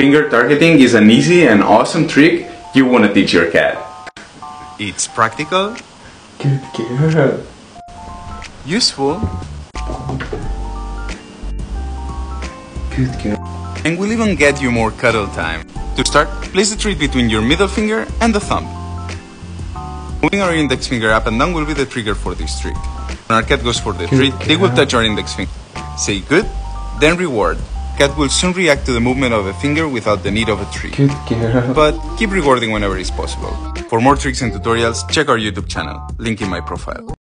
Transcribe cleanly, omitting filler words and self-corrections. Finger targeting is an easy and awesome trick you want to teach your cat. It's practical. Good girl. Useful. Good girl. And we'll even get you more cuddle time. To start, place the treat between your middle finger and the thumb. Moving our index finger up and down will be the trigger for this trick. When our cat goes for the treat, they will touch our index finger. Say good, then reward. Cat will soon react to the movement of a finger without the need of a treat. Good girl. But keep rewarding whenever is possible. For more tricks and tutorials, check our YouTube channel, link in my profile.